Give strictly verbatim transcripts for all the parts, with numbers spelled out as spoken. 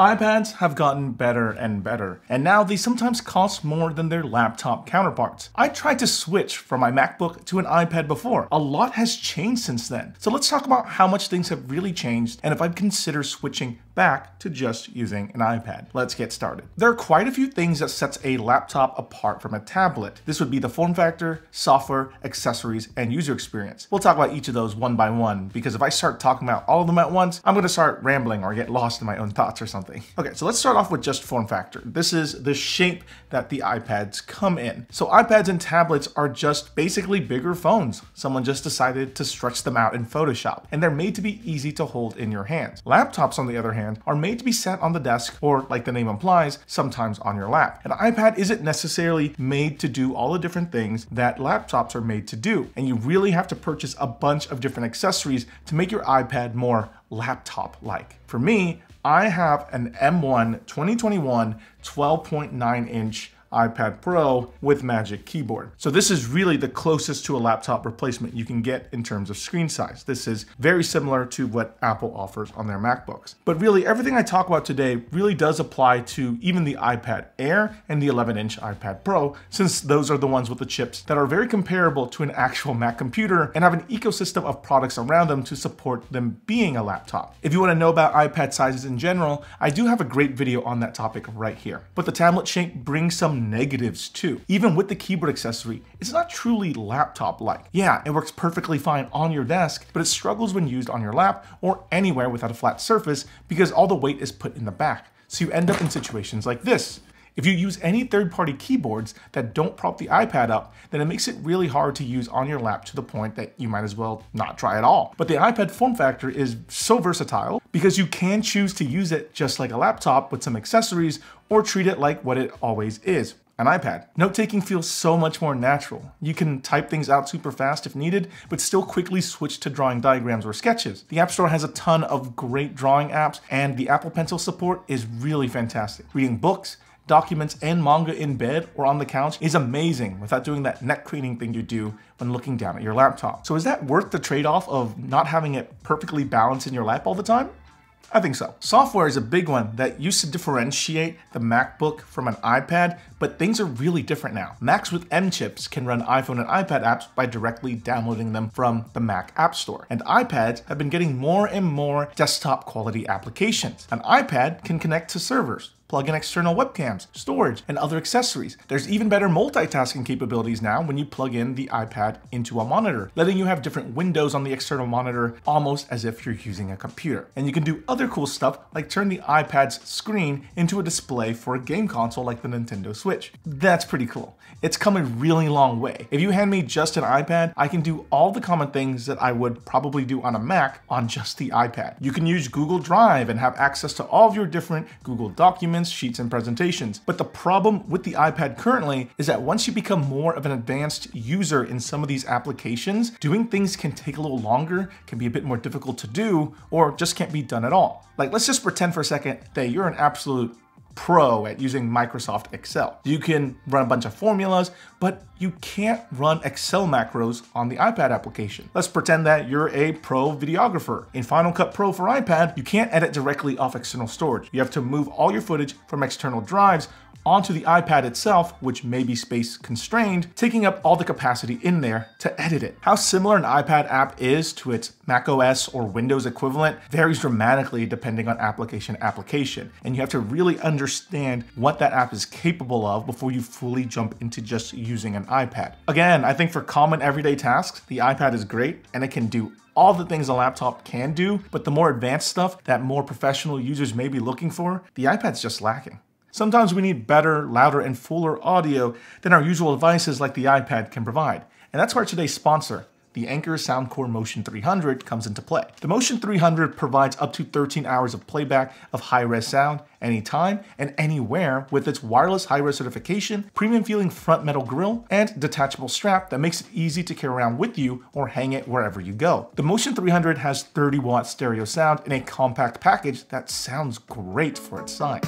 iPads have gotten better and better, and now they sometimes cost more than their laptop counterparts. I tried to switch from my MacBook to an iPad before. A lot has changed since then. So let's talk about how much things have really changed and if I'd consider switching back to just using an iPad. Let's get started. There are quite a few things that sets a laptop apart from a tablet. This would be the form factor, software, accessories, and user experience. We'll talk about each of those one by one, because if I start talking about all of them at once, I'm going to start rambling or get lost in my own thoughts or something. Okay, so let's start off with just form factor. This is the shape that the iPads come in. So iPads and tablets are just basically bigger phones. Someone just decided to stretch them out in Photoshop, and they're made to be easy to hold in your hands. Laptops, on the other hand, are made to be set on the desk, or like the name implies, sometimes on your lap. An iPad isn't necessarily made to do all the different things that laptops are made to do, and you really have to purchase a bunch of different accessories to make your iPad more laptop-like. For me, I have an M one twenty twenty-one twelve point nine inch iPad Pro with Magic Keyboard. So this is really the closest to a laptop replacement you can get in terms of screen size. This is very similar to what Apple offers on their MacBooks. But really, everything I talk about today really does apply to even the iPad Air and the eleven inch iPad Pro, since those are the ones with the chips that are very comparable to an actual Mac computer and have an ecosystem of products around them to support them being a laptop. If you want to know about iPad sizes in general, I do have a great video on that topic right here. But the tablet shape brings some negatives too. Even with the keyboard accessory, it's not truly laptop-like. Yeah, it works perfectly fine on your desk, but it struggles when used on your lap or anywhere without a flat surface because all the weight is put in the back. So you end up in situations like this. If you use any third-party keyboards that don't prop the iPad up, then it makes it really hard to use on your lap to the point that you might as well not try at all. But the iPad form factor is so versatile because you can choose to use it just like a laptop with some accessories or treat it like what it always is, an iPad. Note-taking feels so much more natural. You can type things out super fast if needed, but still quickly switch to drawing diagrams or sketches. The App Store has a ton of great drawing apps, and the Apple Pencil support is really fantastic. Reading books, documents, and manga in bed or on the couch is amazing without doing that neck-craning thing you do when looking down at your laptop. So is that worth the trade-off of not having it perfectly balanced in your lap all the time? I think so. Software is a big one that used to differentiate the MacBook from an iPad, but things are really different now. Macs with M chips can run iPhone and iPad apps by directly downloading them from the Mac App Store. And iPads have been getting more and more desktop quality applications. An iPad can connect to servers, plug in external webcams, storage, and other accessories. There's even better multitasking capabilities now when you plug in the iPad into a monitor, letting you have different windows on the external monitor, almost as if you're using a computer. And you can do other cool stuff, like turn the iPad's screen into a display for a game console like the Nintendo Switch. That's pretty cool. It's come a really long way. If you hand me just an iPad, I can do all the common things that I would probably do on a Mac on just the iPad. You can use Google Drive and have access to all of your different Google documents, sheets, and presentations. But the problem with the iPad currently is that once you become more of an advanced user in some of these applications, doing things can take a little longer, can be a bit more difficult to do, or just can't be done at all. Like, let's just pretend for a second that you're an absolute pro at using Microsoft Excel. You can run a bunch of formulas, but you can't run Excel macros on the iPad application. Let's pretend that you're a pro videographer. In Final Cut Pro for iPad, you can't edit directly off external storage. You have to move all your footage from external drives onto the iPad itself, which may be space constrained, taking up all the capacity in there to edit it. How similar an iPad app is to its macOS or Windows equivalent varies dramatically depending on application to application, and you have to really understand what that app is capable of before you fully jump into just using an iPad. Again, I think for common everyday tasks, the iPad is great and it can do all the things a laptop can do, but the more advanced stuff that more professional users may be looking for, the iPad's just lacking. Sometimes we need better, louder, and fuller audio than our usual devices like the iPad can provide. And that's where today's sponsor, the Anker Soundcore Motion three hundred, comes into play. The Motion three hundred provides up to thirteen hours of playback of high-res sound anytime and anywhere with its wireless high-res certification, premium-feeling front metal grille, and detachable strap that makes it easy to carry around with you or hang it wherever you go. The Motion three hundred has thirty watt stereo sound in a compact package that sounds great for its size.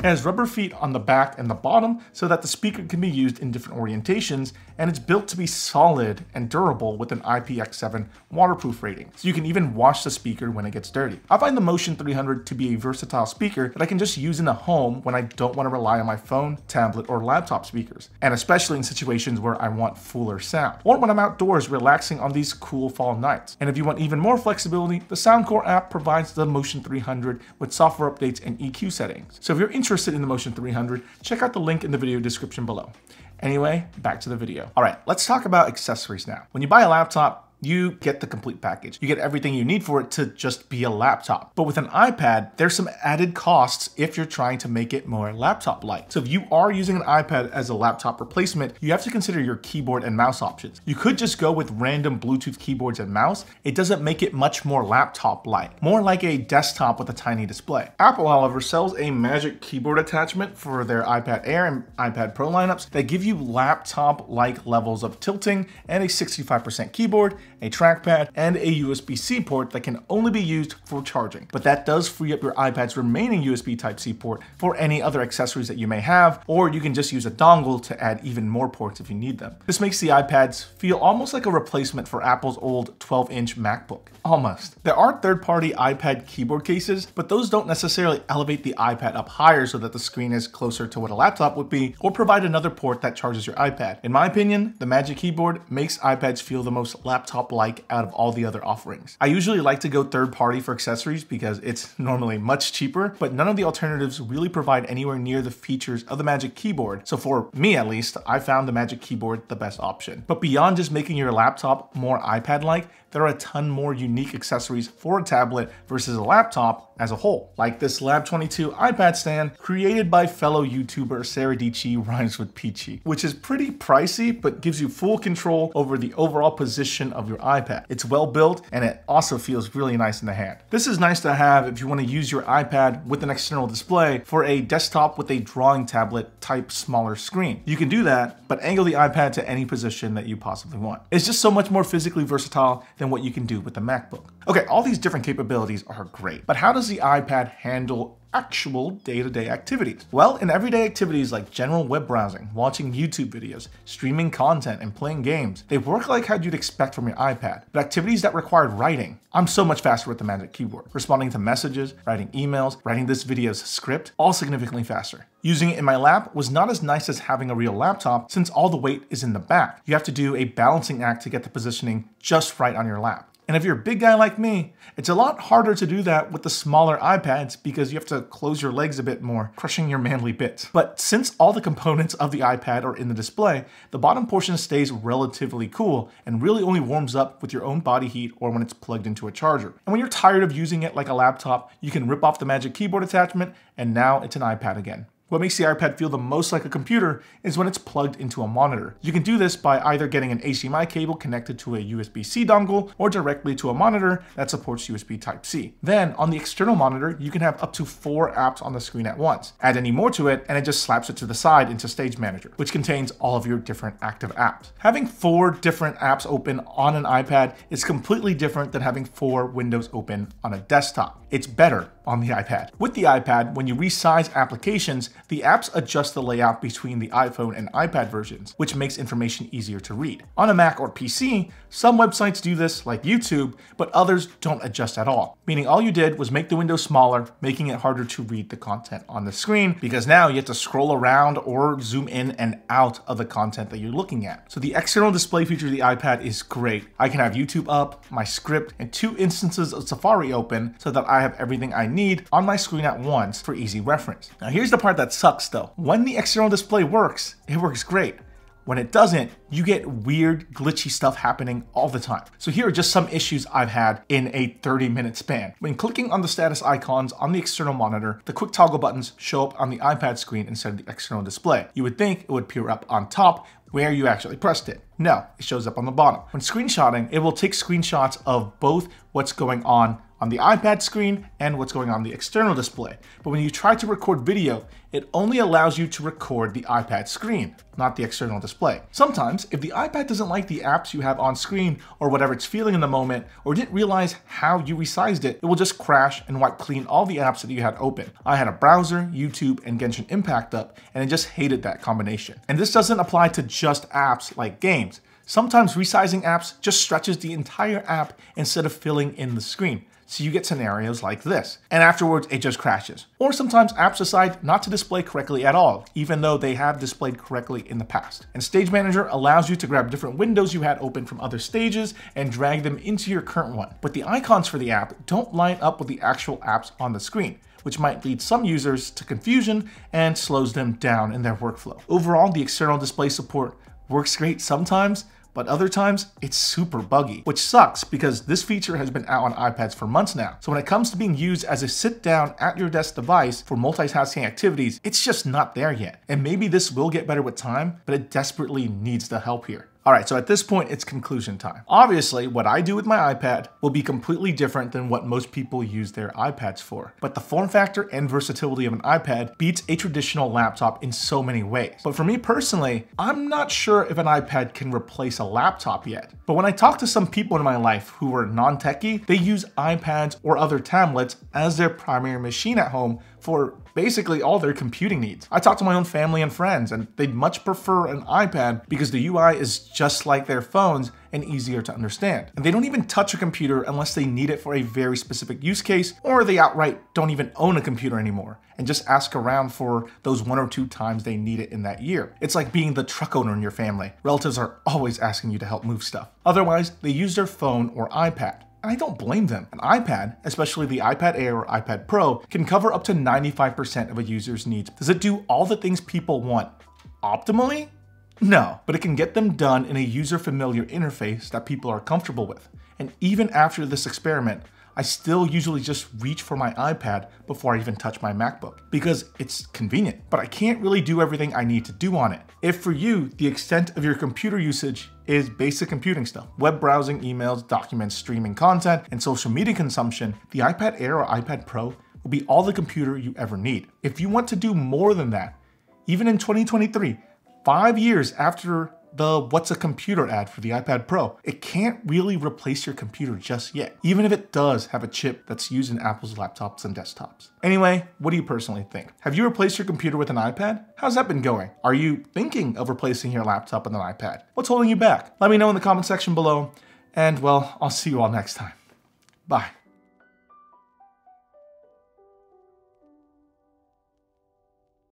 And has rubber feet on the back and the bottom so that the speaker can be used in different orientations, and it's built to be solid and durable with an I P X seven waterproof rating, so you can even wash the speaker when it gets dirty. I find the Motion three hundred to be a versatile speaker that I can just use in a home when I don't want to rely on my phone, tablet, or laptop speakers, and especially in situations where I want fuller sound, or when I'm outdoors relaxing on these cool fall nights. And if you want even more flexibility, the Soundcore app provides the Motion three hundred with software updates and E Q settings. So if you're interested in the Motion three hundred, check out the link in the video description below. Anyway, back to the video. All right, let's talk about accessories now. When you buy a laptop, you get the complete package. You get everything you need for it to just be a laptop. But with an iPad, there's some added costs if you're trying to make it more laptop-like. So if you are using an iPad as a laptop replacement, you have to consider your keyboard and mouse options. You could just go with random Bluetooth keyboards and mouse. It doesn't make it much more laptop-like, more like a desktop with a tiny display. Apple, however, sells a Magic Keyboard attachment for their iPad Air and iPad Pro lineups that give you laptop-like levels of tilting and a sixty-five percent keyboard, a trackpad, and a U S B C port that can only be used for charging. But that does free up your iPad's remaining U S B Type-C port for any other accessories that you may have, or you can just use a dongle to add even more ports if you need them. This makes the iPads feel almost like a replacement for Apple's old twelve inch MacBook. Almost. There are third-party iPad keyboard cases, but those don't necessarily elevate the iPad up higher so that the screen is closer to what a laptop would be, or provide another port that charges your iPad. In my opinion, the Magic Keyboard makes iPads feel the most laptop like out of all the other offerings. I usually like to go third party for accessories because it's normally much cheaper, but none of the alternatives really provide anywhere near the features of the Magic Keyboard. So for me at least, I found the Magic Keyboard the best option. But beyond just making your laptop more iPad-like, there are a ton more unique accessories for a tablet versus a laptop as a whole, like this Lab twenty-two iPad stand created by fellow YouTuber Sarah Dichi, rhymes with Peachy, which is pretty pricey but gives you full control over the overall position of your iPad. It's well built and it also feels really nice in the hand. This is nice to have if you want to use your iPad with an external display for a desktop with a drawing tablet type smaller screen. You can do that, but angle the iPad to any position that you possibly want. It's just so much more physically versatile than what you can do with a MacBook. Okay, all these different capabilities are great, but how does the iPad handle actual day-to-day activities? Well, in everyday activities like general web browsing, watching YouTube videos, streaming content, and playing games, they work like how you'd expect from your iPad. But activities that required writing, I'm so much faster with the Magic Keyboard. Responding to messages, writing emails, writing this video's script, all significantly faster. Using it in my lap was not as nice as having a real laptop since all the weight is in the back. You have to do a balancing act to get the positioning just right on your lap. And if you're a big guy like me, it's a lot harder to do that with the smaller iPads because you have to close your legs a bit more, crushing your manly bits. But since all the components of the iPad are in the display, the bottom portion stays relatively cool and really only warms up with your own body heat or when it's plugged into a charger. And when you're tired of using it like a laptop, you can rip off the Magic Keyboard attachment and now it's an iPad again. What makes the iPad feel the most like a computer is when it's plugged into a monitor. You can do this by either getting an H D M I cable connected to a U S B C dongle or directly to a monitor that supports U S B Type-C. Then, on the external monitor, you can have up to four apps on the screen at once. Add any more to it, and it just slaps it to the side into Stage Manager, which contains all of your different active apps. Having four different apps open on an iPad is completely different than having four windows open on a desktop. It's better on the iPad. With the iPad, when you resize applications, the apps adjust the layout between the iPhone and iPad versions, which makes information easier to read. On a Mac or P C, some websites do this, like YouTube, but others don't adjust at all, meaning all you did was make the window smaller, making it harder to read the content on the screen, because now you have to scroll around or zoom in and out of the content that you're looking at. So the external display feature of the iPad is great. I can have YouTube up, my script, and two instances of Safari open so that I have everything I need need on my screen at once for easy reference. Now here's the part that sucks though. When the external display works, it works great. When it doesn't, you get weird, glitchy stuff happening all the time. So here are just some issues I've had in a thirty minute span. When clicking on the status icons on the external monitor, the quick toggle buttons show up on the iPad screen instead of the external display. You would think it would appear up on top where you actually pressed it. No, it shows up on the bottom. When screenshotting, it will take screenshots of both what's going on on the iPad screen and what's going on the external display. But when you try to record video, it only allows you to record the iPad screen, not the external display. Sometimes, if the iPad doesn't like the apps you have on screen or whatever it's feeling in the moment, or didn't realize how you resized it, it will just crash and wipe clean all the apps that you had open. I had a browser, YouTube, and Genshin Impact up, and I just hated that combination. And this doesn't apply to just apps like games. Sometimes resizing apps just stretches the entire app instead of filling in the screen. So you get scenarios like this, and afterwards it just crashes. Or sometimes apps decide not to display correctly at all, even though they have displayed correctly in the past. And Stage Manager allows you to grab different windows you had open from other stages and drag them into your current one. But the icons for the app don't line up with the actual apps on the screen, which might lead some users to confusion and slows them down in their workflow. Overall, the external display support works great sometimes, but other times it's super buggy, which sucks because this feature has been out on iPads for months now. So when it comes to being used as a sit down at your desk device for multitasking activities, it's just not there yet. And maybe this will get better with time, but it desperately needs the help here. All right, so at this point, it's conclusion time. Obviously, what I do with my iPad will be completely different than what most people use their iPads for. But the form factor and versatility of an iPad beats a traditional laptop in so many ways. But for me personally, I'm not sure if an iPad can replace a laptop yet. But when I talk to some people in my life who are non-techie, they use iPads or other tablets as their primary machine at home for basically all their computing needs. I talk to my own family and friends, and they'd much prefer an iPad because the U I is just like their phones and easier to understand. And they don't even touch a computer unless they need it for a very specific use case, or they outright don't even own a computer anymore and just ask around for those one or two times they need it in that year. It's like being the truck owner in your family. Relatives are always asking you to help move stuff. Otherwise, they use their phone or iPad. And I don't blame them. An iPad, especially the iPad Air or iPad Pro, can cover up to ninety-five percent of a user's needs. Does it do all the things people want optimally? No, but it can get them done in a user-familiar interface that people are comfortable with. And even after this experiment, I still usually just reach for my iPad before I even touch my MacBook because it's convenient, but I can't really do everything I need to do on it. If for you, the extent of your computer usage is basic computing stuff, web browsing, emails, documents, streaming content, and social media consumption, the iPad Air or iPad Pro will be all the computer you ever need. If you want to do more than that, even in twenty twenty-three, five years after the "What's a Computer" ad for the iPad Pro, it can't really replace your computer just yet, even if it does have a chip that's used in Apple's laptops and desktops. Anyway, what do you personally think? Have you replaced your computer with an iPad? How's that been going? Are you thinking of replacing your laptop with an iPad? What's holding you back? Let me know in the comment section below, and well, I'll see you all next time. Bye.